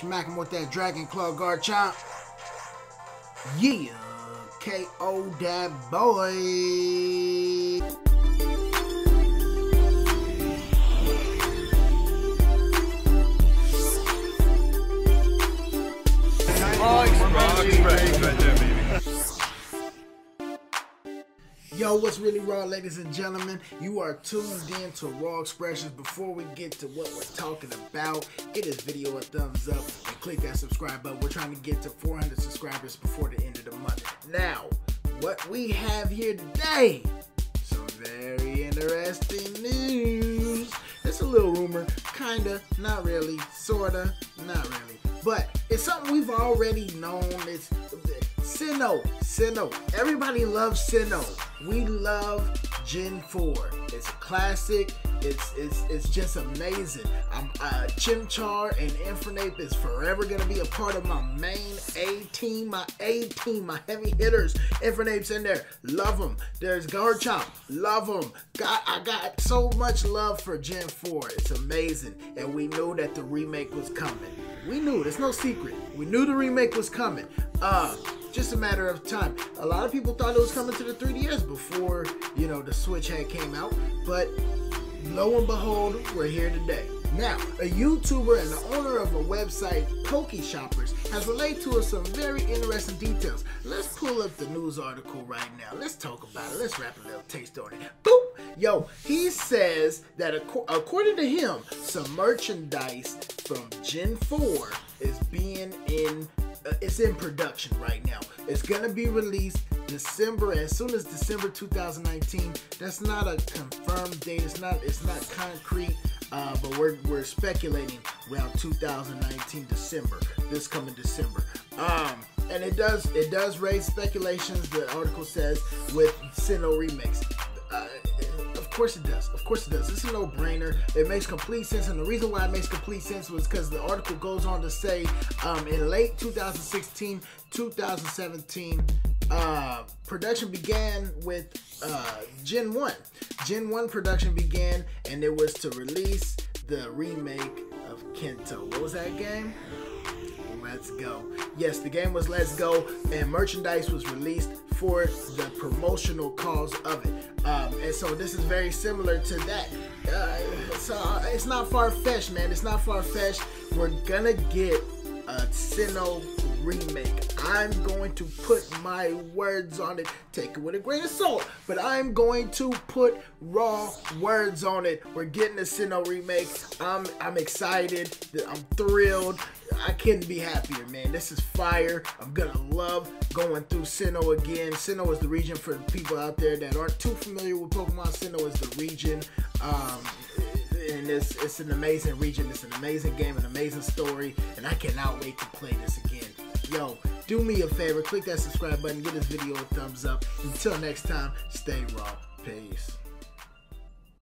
Smack him with that Dragon Claw, Garchomp. Yeah. KO that boy. Raw Expressions right there, baby. Yo, what's really raw, ladies and gentlemen? You are tuned in to Raw Expressions. Before we get to what we're talking about, give this video a thumbs up and click that subscribe button. We're trying to get to 400 subscribers before the end of the month. Now, what we have here today, some very interesting news. It's a little rumor, kinda, not really, sorta, not really. But it's something we've already known. It's Sinnoh. Sinnoh. Everybody loves Sinnoh. We love Gen 4. It's a classic. It's just amazing. Chimchar and Infernape is forever gonna be a part of my main A team, my heavy hitters. Infernape's in there, love them. There's Garchomp, love them. I got so much love for Gen 4. It's amazing, and we knew that the remake was coming. We knew it. It's no secret. We knew the remake was coming. Just a matter of time. A lot of people thought it was coming to the 3DS before, you know, the Switch had came out, but lo and behold, we're here today. Now, a YouTuber and the owner of a website, Pokey Shoppers, has relayed to us some very interesting details. Let's pull up the news article right now. Let's talk about it. Let's wrap a little taste on it. Boop! Yo, he says that according to him, some merchandise from Gen 4 is being in production right now. It's gonna be released December, as soon as December 2019. That's not a confirmed date. It's not concrete, but we're speculating around 2019 December, this coming December. And it does raise speculations. The article says with Sinnoh remakes. Of course it does. It's a no-brainer. It makes complete sense, and the reason why it makes complete sense was because the article goes on to say in late 2016, 2017, production began with Gen 1. Gen 1 production began, and it was to release the remake of Kento. What was that game? Let's Go. Yes, the game was Let's Go, and merchandise was released for the promotional cause of it. And so this is very similar to that. So it's not far-fetched, man. It's not far-fetched. We're gonna get a Sinnoh remake. I'm going to put my words on it. Take it with a grain of salt, but I'm going to put raw words on it. We're getting a Sinnoh remake. I'm excited. I'm thrilled. I couldn't be happier, man. This is fire. I'm gonna love going through Sinnoh again. Sinnoh is the region, for the people out there that aren't too familiar with Pokemon. Sinnoh is the region, and it's an amazing region. It's an amazing game, an amazing story, and I cannot wait to play this again. Yo, do me a favor, click that subscribe button, give this video a thumbs up. Until next time, stay raw. Peace.